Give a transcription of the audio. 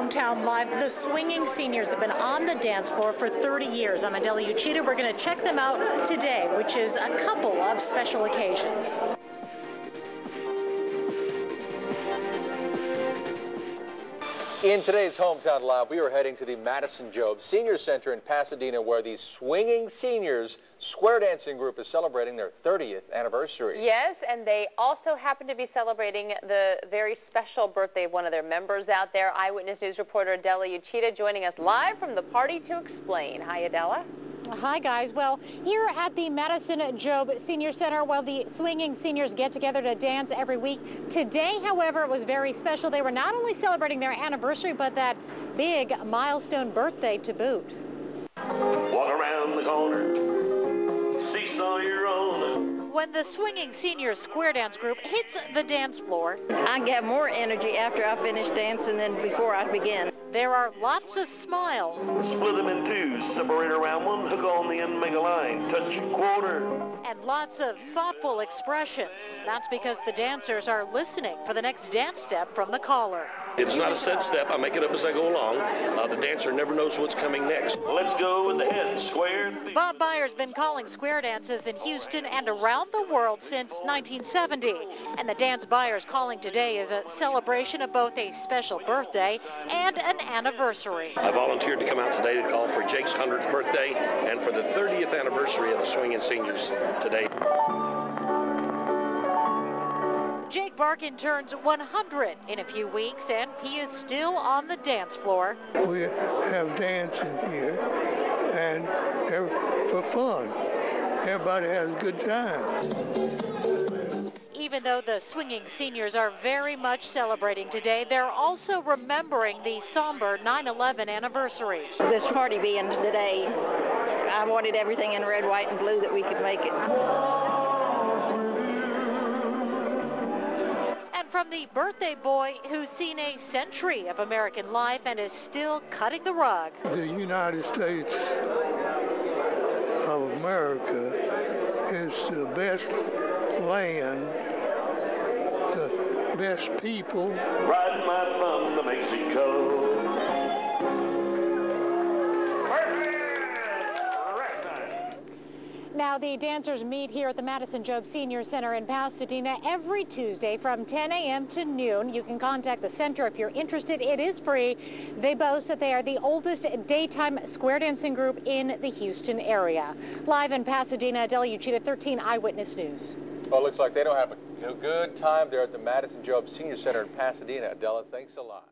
Hometown Live. The Swinging Seniors have been on the dance floor for 30 years. I'm Adele Uchida. We're going to check them out today, which is a couple of special occasions. In today's Hometown Live, we are heading to the Madison Job Senior Center in Pasadena, where the Swinging Seniors Square Dancing Group is celebrating their 30th anniversary. Yes, and they also happen to be celebrating the very special birthday of one of their members out there. Eyewitness News reporter Adela Uchida joining us live from the party to explain. Hi, Adela. Hi, guys. Well, here at the Madison Job Senior Center, well, the Swinging Seniors get together to dance every week. Today, however, it was very special. They were not only celebrating their anniversary, but that big milestone birthday to boot. Walk around the corner, seesaw your own. When the Swinging Seniors Square Dance Group hits the dance floor, I get more energy after I finish dancing than before I begin. There are lots of smiles. Split them in two, separate around one, hook on the end, make a line, touch a quarter. And lots of thoughtful expressions. That's because the dancers are listening for the next dance step from the caller. It's not a set step. I make it up as I go along. The dancer never knows what's coming next. Let's go with the head square. Bob Byers has been calling square dances in Houston and around the world since 1970. And the dance Byers calling today is a celebration of both a special birthday and an anniversary. I volunteered to come out today to call for Jake's 100th birthday and for the 30th anniversary of the Swinging Seniors today. Jake Barkin turns 100 in a few weeks, and he is still on the dance floor. We have dancing here, and for fun. Everybody has a good time. Even though the Swinging Seniors are very much celebrating today, they're also remembering the somber 9/11 anniversary. This party being today, I wanted everything in red, white, and blue that we could make it. From the birthday boy who's seen a century of American life and is still cutting the rug. The United States of America is the best land, the best people. Riding my thumb to Mexico. Now, the dancers meet here at the Madison Job Senior Center in Pasadena every Tuesday from 10 a.m. to noon. You can contact the center if you're interested. It is free. They boast that they are the oldest daytime square dancing group in the Houston area. Live in Pasadena, Adele Uchida, 13 Eyewitness News. Well, it looks like they don't have a good time there at the Madison Job Senior Center in Pasadena. Adela, thanks a lot.